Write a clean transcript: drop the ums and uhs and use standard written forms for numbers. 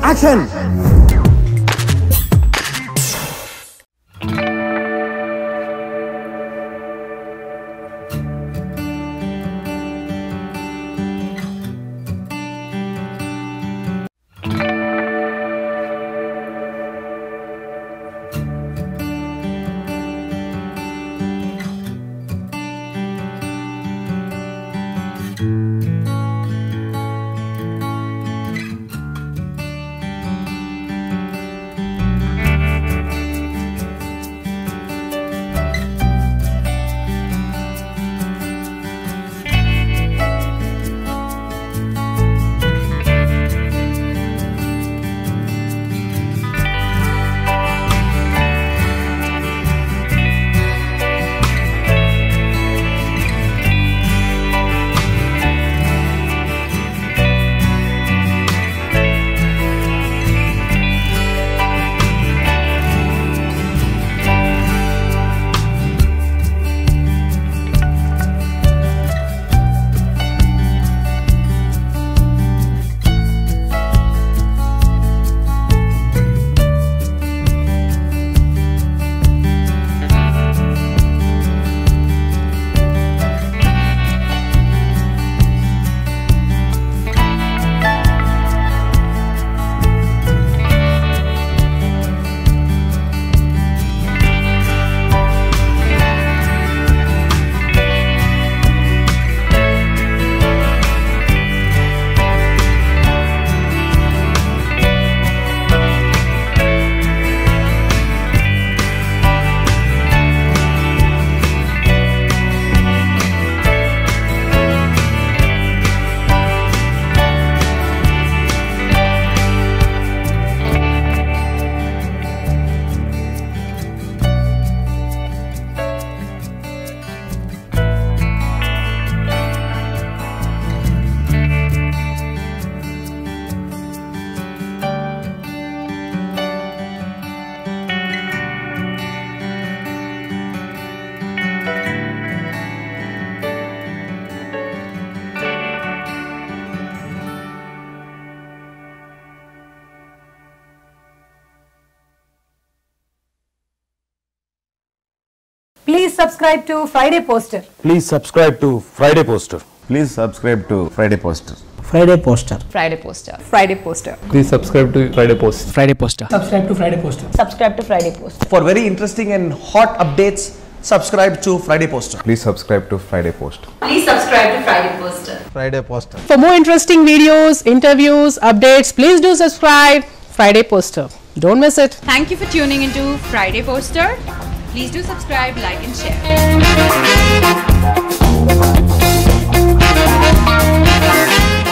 Action! Please subscribe to Friday Poster. Please subscribe to Friday Poster. Please subscribe to Friday Poster. Friday Poster. Friday Poster. Friday Poster. Please subscribe to Friday Poster. Friday Poster. Subscribe to Friday Poster. Subscribe to Friday Poster. For very interesting and hot updates, subscribe to Friday Poster. Please subscribe to Friday Poster. Please subscribe to Friday Poster. Friday Poster. For more interesting videos, interviews, updates, please do subscribe Friday Poster. Don't miss it. Thank you for tuning into Friday Poster. Please do subscribe, like and share.